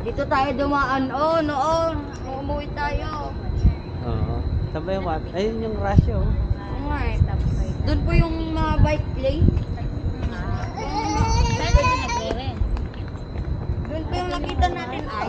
Dito tayo dumaan. Oh, noon. Umuwi tayo. Oo. Sabay yung mat. Ayun yung rasyo. Oo nga eh. Doon po yung mga bike lane. Doon po yung nakita natin ay.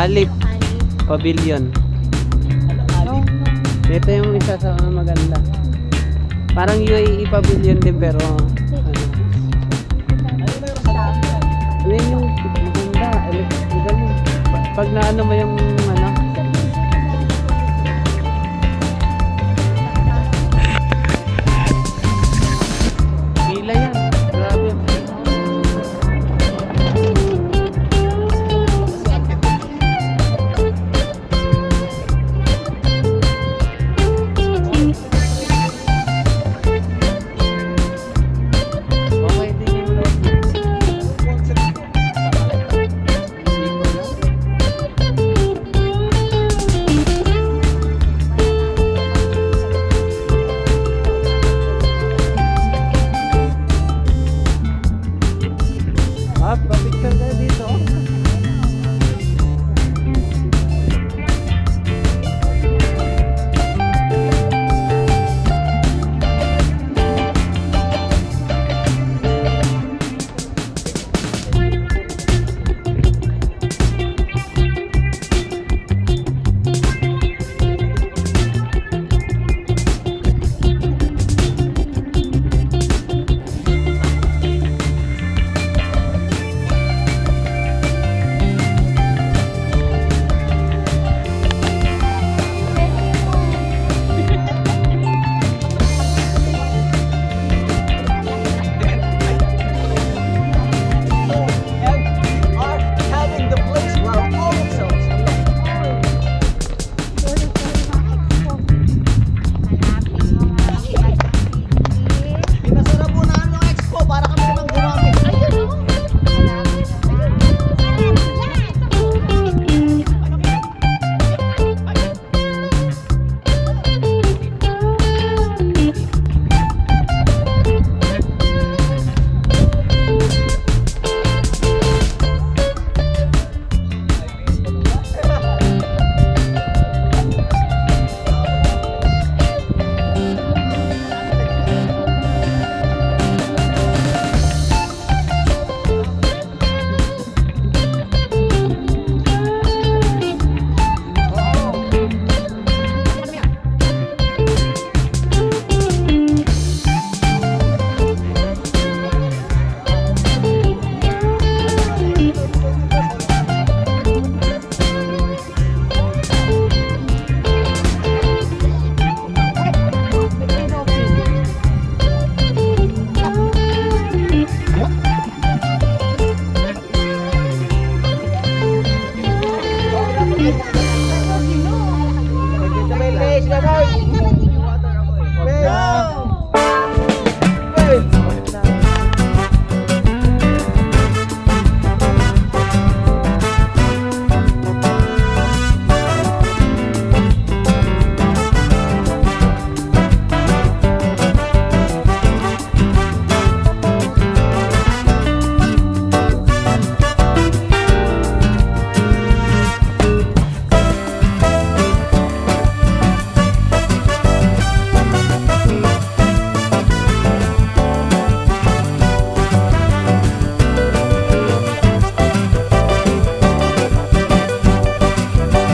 Alip Pavilion. Ito yung isa sa maganda. Parang UAE Pavilion din pero ano yung maganda. Pag naano mo yung